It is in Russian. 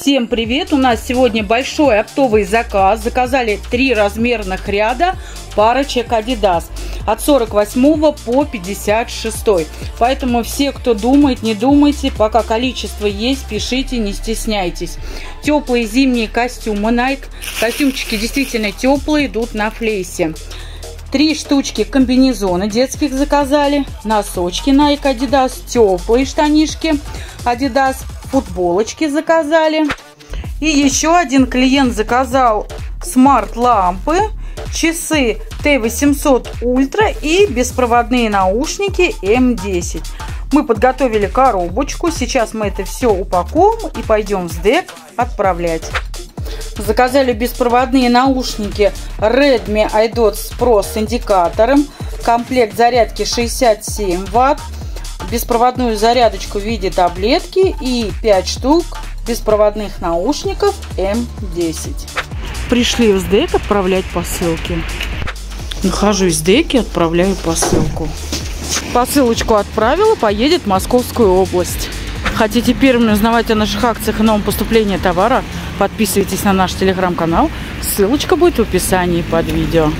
Всем привет! У нас сегодня большой оптовый заказ. Заказали 3 размерных ряда парочек Adidas от 48 по 56. Поэтому все, кто думает, не думайте, пока количество есть, пишите, не стесняйтесь. Теплые зимние костюмы Nike. Костюмчики действительно теплые, идут на флейсе. 3 штучки комбинезона детских заказали. Носочки Nike Adidas, теплые штанишки Adidas, футболочки заказали. И еще один клиент заказал смарт-лампы, часы T800 Ultra и беспроводные наушники М10. Мы подготовили коробочку. Сейчас мы это все упакуем и пойдем в СДЭК отправлять. Заказали беспроводные наушники Redmi AirDots Pro с индикатором. Комплект зарядки 67 Вт. Беспроводную зарядочку в виде таблетки и 5 штук беспроводных наушников М10. Пришли в СДЭК отправлять посылки. Нахожусь в СДЭКе, отправляю посылку. Посылочку отправила, поедет в Московскую область. Хотите первыми узнавать о наших акциях и новом поступлении товара? Подписывайтесь на наш телеграм-канал. Ссылочка будет в описании под видео.